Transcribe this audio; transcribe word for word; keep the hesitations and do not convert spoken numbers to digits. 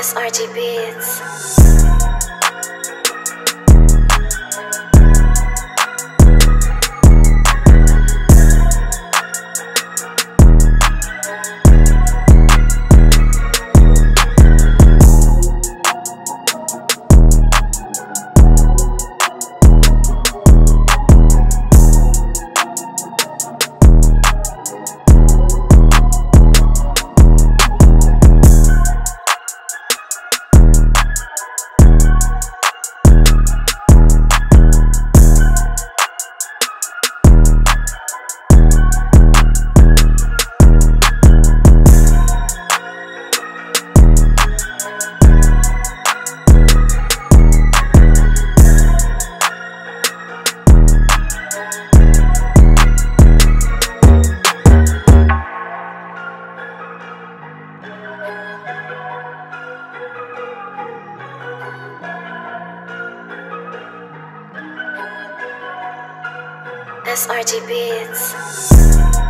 S R G Beats. S R G Beats.